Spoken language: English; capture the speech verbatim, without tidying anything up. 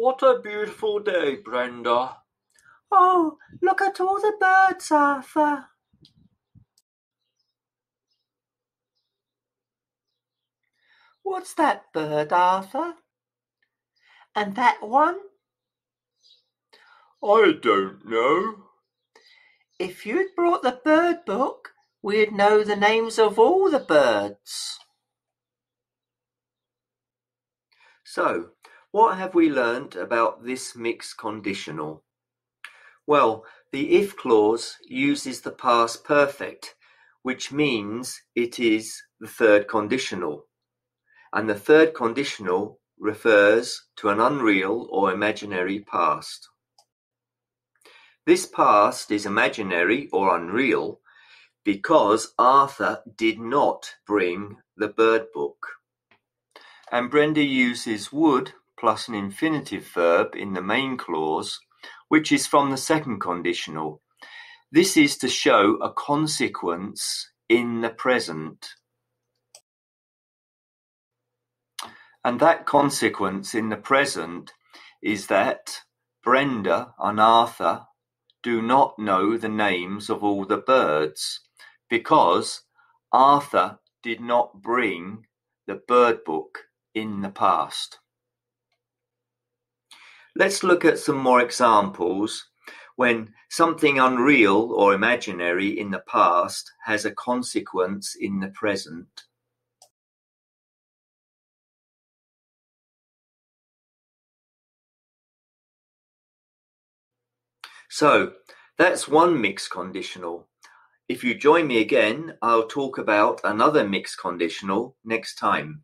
What a beautiful day, Brenda. Oh, look at all the birds, Arthur. What's that bird, Arthur? And that one? I don't know. If you'd brought the bird book, we'd know the names of all the birds. So, what have we learnt about this mixed conditional? Well, the if clause uses the past perfect, which means it is the third conditional. And the third conditional refers to an unreal or imaginary past. This past is imaginary or unreal because Arthur did not bring the bird book. And Brenda uses would plus an infinitive verb in the main clause, which is from the second conditional. This is to show a consequence in the present. And that consequence in the present is that Brenda and Arthur do not know the names of all the birds because Arthur did not bring the bird book in the past. Let's look at some more examples when something unreal or imaginary in the past has a consequence in the present. So, that's one mixed conditional. If you join me again, I'll talk about another mixed conditional next time.